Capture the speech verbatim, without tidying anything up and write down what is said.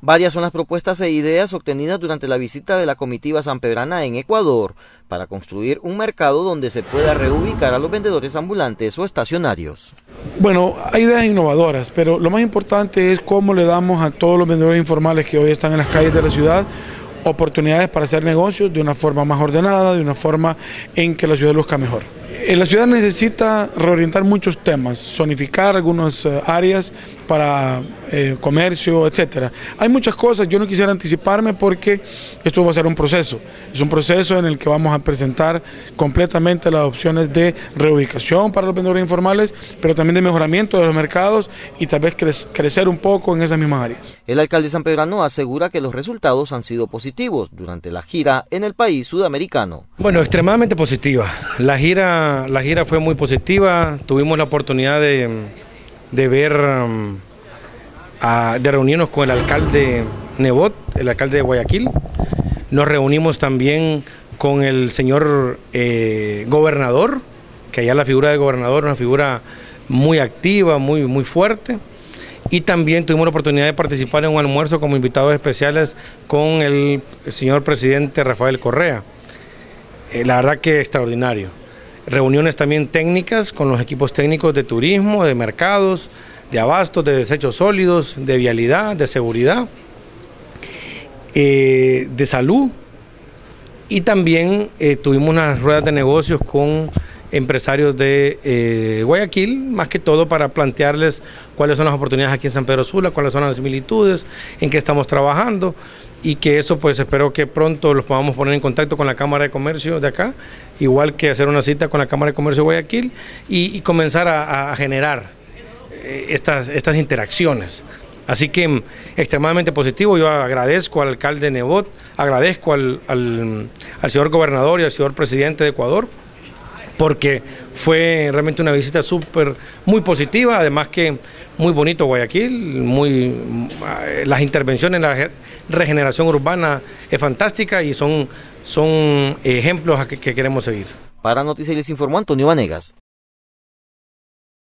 Varias son las propuestas e ideas obtenidas durante la visita de la Comitiva San Pedrana en Ecuador para construir un mercado donde se pueda reubicar a los vendedores ambulantes o estacionarios. Bueno, hay ideas innovadoras, pero lo más importante es cómo le damos a todos los vendedores informales que hoy están en las calles de la ciudad oportunidades para hacer negocios de una forma más ordenada, de una forma en que la ciudad luzca mejor. La ciudad necesita reorientar muchos temas, zonificar algunas áreas para eh, comercio, etcétera. Hay muchas cosas, yo no quisiera anticiparme porque esto va a ser un proceso. Es un proceso en el que vamos a presentar completamente las opciones de reubicación para los vendedores informales, pero también de mejoramiento de los mercados y tal vez cre crecer un poco en esas mismas áreas. El alcalde San Pedrano asegura que los resultados han sido positivos durante la gira en el país sudamericano. Bueno, extremadamente positiva. La gira... La gira fue muy positiva, tuvimos la oportunidad de, de ver, de reunirnos con el alcalde Nebot, el alcalde de Guayaquil. Nos reunimos también con el señor eh, gobernador, que allá la figura del gobernador es una figura muy activa, muy, muy fuerte. Y también tuvimos la oportunidad de participar en un almuerzo como invitados especiales con el, el señor presidente Rafael Correa. Eh, la verdad que extraordinario. Reuniones también técnicas con los equipos técnicos de turismo, de mercados, de abastos, de desechos sólidos, de vialidad, de seguridad, eh, de salud. Y también eh, tuvimos unas ruedas de negocios con empresarios de eh, Guayaquil, más que todo para plantearles cuáles son las oportunidades aquí en San Pedro Sula, cuáles son las similitudes, en qué estamos trabajando, y que eso pues espero que pronto los podamos poner en contacto con la Cámara de Comercio de acá, igual que hacer una cita con la Cámara de Comercio de Guayaquil y, y comenzar a, a generar eh, estas, estas interacciones. Así que extremadamente positivo, yo agradezco al alcalde Nebot, agradezco al, al, al señor gobernador y al señor presidente de Ecuador, porque fue realmente una visita súper, muy positiva, además que muy bonito Guayaquil, muy, las intervenciones, la regeneración urbana es fantástica y son, son ejemplos a que, que queremos seguir. Para Noticias les informó Antonio Vanegas.